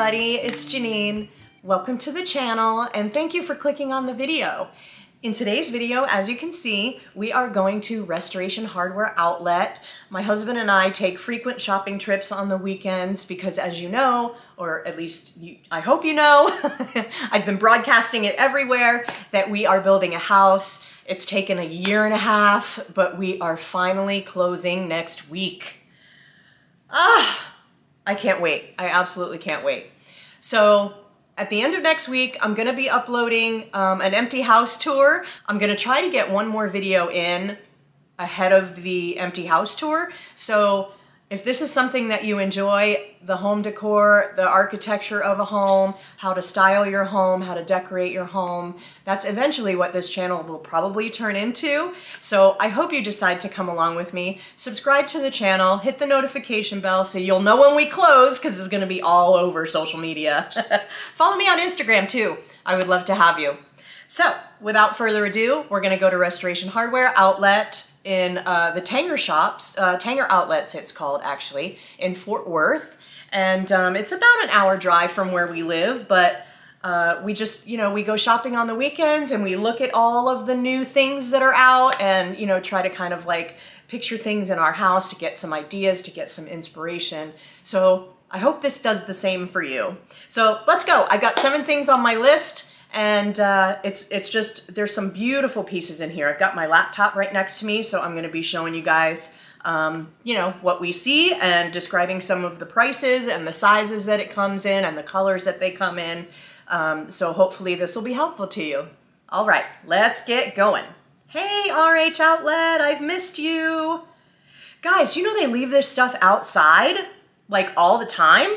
everybody, it's Janine. Welcome to the channel and thank you for clicking on the video. In today's video, as you can see, we are going to Restoration Hardware Outlet. My husband and I take frequent shopping trips on the weekends because, as you know, or at least I hope you know, I've been broadcasting it everywhere that we are building a house. It's taken a year and a half, but we are finally closing next week. Ah, I can't wait. I absolutely can't wait. So at the end of next week, I'm gonna be uploading an empty house tour. I'm gonna try to get one more video in ahead of the empty house tour. So if this is something that you enjoy, the home decor, the architecture of a home, how to style your home, how to decorate your home, that's eventually what this channel will probably turn into. So I hope you decide to come along with me. Subscribe to the channel, hit the notification bell so you'll know when we close, because it's gonna be all over social media. Follow me on Instagram too. I would love to have you. So without further ado, we're gonna go to Restoration Hardware Outlet in the Tanger shops, Tanger Outlets it's called actually, in Fort Worth. And it's about an hour drive from where we live, but we just, you know, we go shopping on the weekends and we look at all of the new things that are out and, you know, try to kind of like picture things in our house to get some ideas, to get some inspiration. So I hope this does the same for you. So let's go. I've got 7 things on my list. And it's just, there's some beautiful pieces in here. I've got my laptop right next to me, so I'm gonna be showing you guys, you know, what we see and describing some of the prices and the sizes that it comes in and the colors that they come in. So hopefully this will be helpful to you. All right, let's get going. Hey, RH Outlet, I've missed you. Guys, you know they leave this stuff outside, like all the time?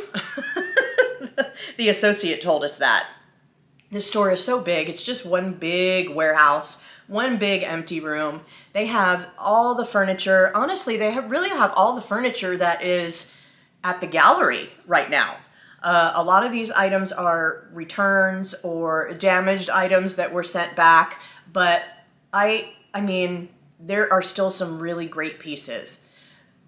The associate told us that. This store is so big, it's just one big warehouse, one big empty room. They have all the furniture. Honestly, they really have all the furniture that is at the gallery right now. A lot of these items are returns or damaged items that were sent back, but I mean, there are still some really great pieces.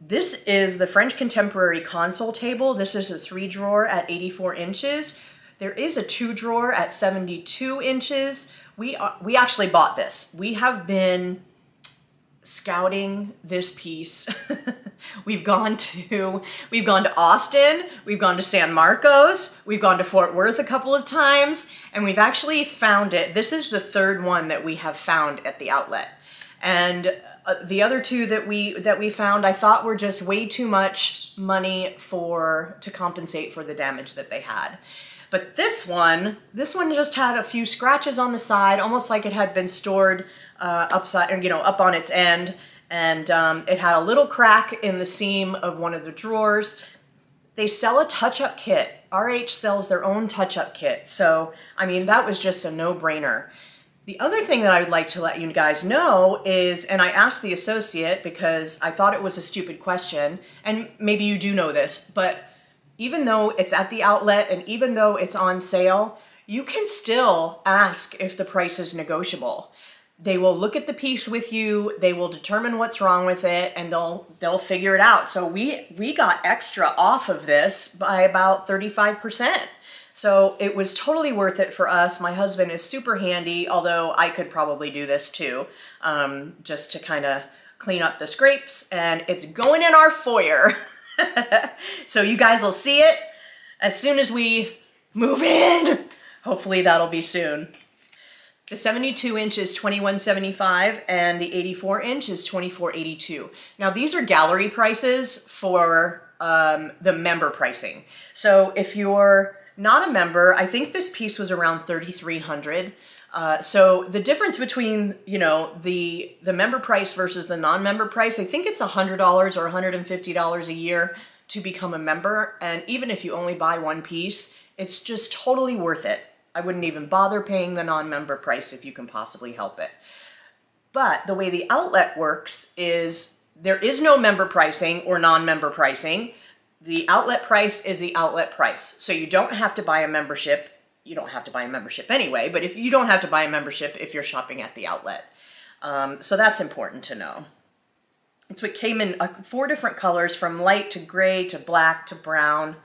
This is the French Contemporary console table. This is a 3-drawer at 84 inches. There is a 2-drawer at 72 inches. We actually bought this. We have been scouting this piece. we've gone to Austin, we've gone to San Marcos, we've gone to Fort Worth a couple of times, and we've actually found it. This is the 3rd one that we have found at the outlet. And the other 2 that we found, I thought were just way too much money to compensate for the damage that they had. But this one just had a few scratches on the side, almost like it had been stored upside, you know, up on its end. And it had a little crack in the seam of one of the drawers. They sell a touch-up kit. RH sells their own touch-up kit. So, I mean, that was just a no-brainer. The other thing that I would like to let you guys know is, and I asked the associate because I thought it was a stupid question, and maybe you do know this, but even though it's at the outlet and even though it's on sale, you can still ask if the price is negotiable. They will look at the piece with you, they will determine what's wrong with it, and they'll figure it out. So we got extra off of this by about 35%. So it was totally worth it for us. My husband is super handy, although I could probably do this too, just to kind of clean up the scrapes, and it's going in our foyer. So you guys will see it as soon as we move in. Hopefully that'll be soon. The 72 inch is $21.75 and the 84 inch is $24.82. Now these are gallery prices for the member pricing. So if you're not a member, I think this piece was around $3,300. So the difference between, you know, the member price versus the non-member price, I think it's $100 or $150 a year to become a member. And even if you only buy one piece, it's just totally worth it. I wouldn't even bother paying the non-member price if you can possibly help it. But the way the outlet works is there is no member pricing or non-member pricing. The outlet price is the outlet price. So you don't have to buy a membership. You don't have to buy a membership anyway, but if you don't have to buy a membership if you're shopping at the outlet. So that's important to know. It's what came in 4 different colors, from light to gray to black to brown.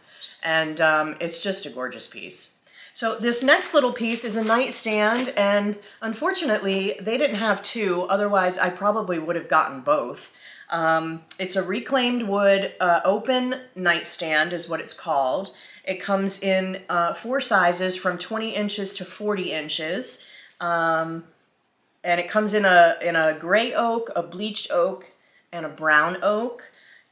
and it's just a gorgeous piece. So this next little piece is a nightstand, and unfortunately they didn't have two, otherwise I probably would have gotten both. It's a reclaimed wood open nightstand is what it's called. It comes in 4 sizes from 20 inches to 40 inches. And it comes in a gray oak, a bleached oak, and a brown oak.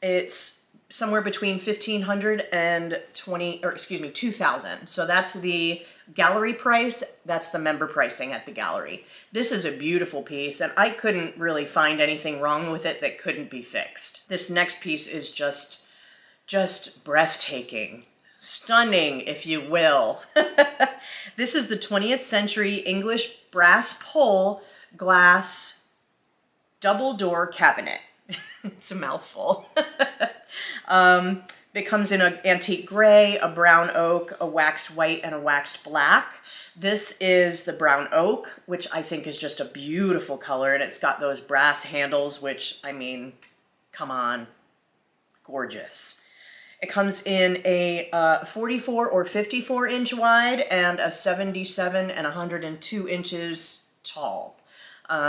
It's somewhere between 1,500 and 2,000. So that's the gallery price. That's the member pricing at the gallery. This is a beautiful piece, and I couldn't really find anything wrong with it that couldn't be fixed. This next piece is just breathtaking. Stunning, if you will. This is the 20th century English brass pole glass double door cabinet. It's a mouthful. It comes in an antique gray, a brown oak, a waxed white, and a waxed black. This is the brown oak, which I think is just a beautiful color, and it's got those brass handles, which, I mean, come on, gorgeous. It comes in a 44 or 54 inch wide and a 77 and 102 inches tall.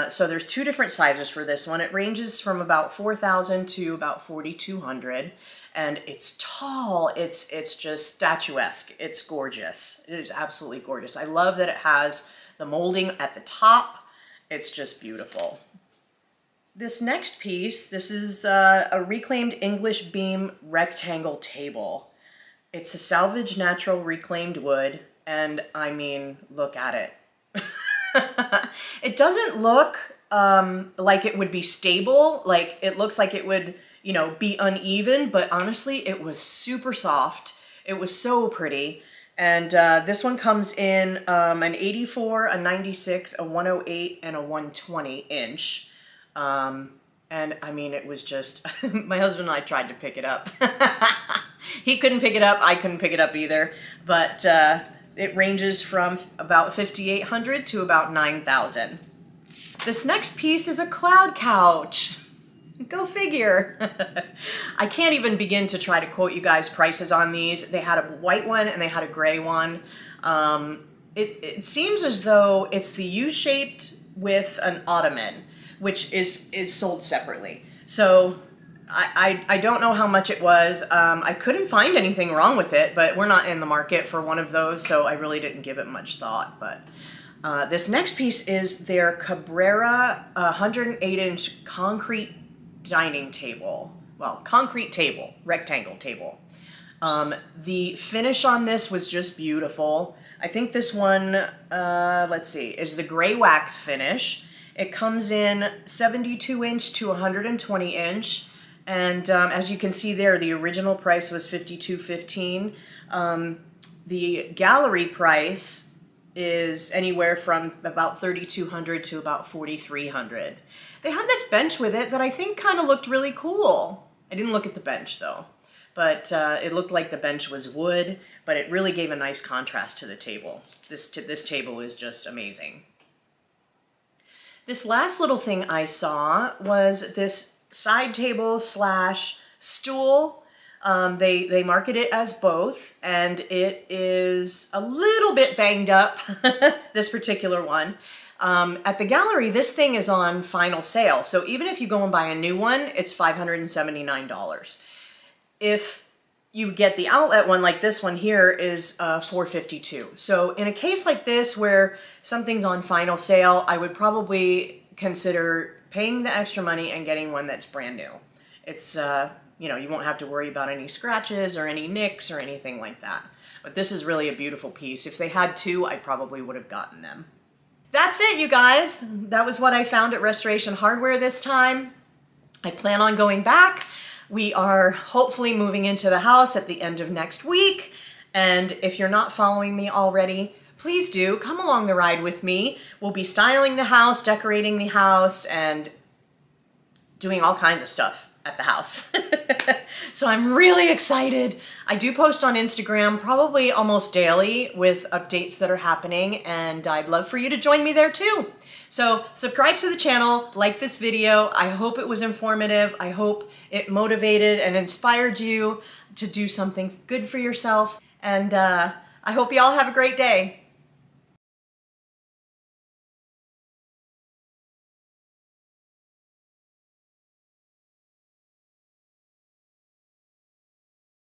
So there's 2 different sizes for this one. It ranges from about 4,000 to about 4,200, and it's tall. It's just statuesque. It's gorgeous. It is absolutely gorgeous. I love that it has the molding at the top. It's just beautiful. This next piece, this is a reclaimed English beam rectangle table. It's a salvaged natural reclaimed wood, and I mean, look at it. It doesn't look like it would be stable, like it looks like it would, you know, be uneven, but honestly, it was super soft. It was so pretty. And this one comes in an 84, a 96, a 108, and a 120 inch. And I mean, it was just, my husband and I tried to pick it up. He couldn't pick it up. I couldn't pick it up either, but, it ranges from about 5,800 to about 9,000. This next piece is a cloud couch. Go figure. I can't even begin to try to quote you guys prices on these. They had a white one and they had a gray one. It seems as though it's the U-shaped with an ottoman, which is sold separately. So I don't know how much it was. I couldn't find anything wrong with it, but we're not in the market for one of those, so I really didn't give it much thought. But this next piece is their Cabrera 108-inch concrete dining table. Well, concrete table, rectangle table. The finish on this was just beautiful. I think this one, let's see, is the gray wax finish. It comes in 72 inch to 120 inch. And as you can see there, the original price was $52.15. The gallery price is anywhere from about $3,200 to about $4,300. They had this bench with it that I think kind of looked really cool. I didn't look at the bench though, but it looked like the bench was wood, but it really gave a nice contrast to the table. This table is just amazing. This last little thing I saw was this side table slash stool. They market it as both, and it is a little bit banged up, this particular one. At the gallery, this thing is on final sale. So even if you go and buy a new one, it's $579. If you get the outlet one, like this one here, is $452. So in a case like this where something's on final sale, I would probably consider paying the extra money and getting one that's brand new. It's, you know, you won't have to worry about any scratches or any nicks or anything like that. But this is really a beautiful piece. If they had 2, I probably would have gotten them. That's it, you guys. That was what I found at Restoration Hardware this time. I plan on going back. We are hopefully moving into the house at the end of next week. And if you're not following me already, please do come along the ride with me. We'll be styling the house, decorating the house, and doing all kinds of stuff at the house. So I'm really excited. I do post on Instagram probably almost daily with updates that are happening, and I'd love for you to join me there too. So subscribe to the channel, like this video. I hope it was informative. I hope it motivated and inspired you to do something good for yourself. And I hope you all have a great day.